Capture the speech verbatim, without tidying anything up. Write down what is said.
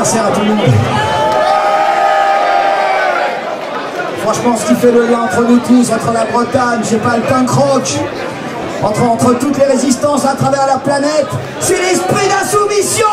anniversaire à tout le monde. Franchement, ce qui fait le lien entre nous tous, entre la Bretagne, je sais pas, le punk rock, entre, entre toutes les résistances à travers la planète, c'est l'esprit d'insoumission.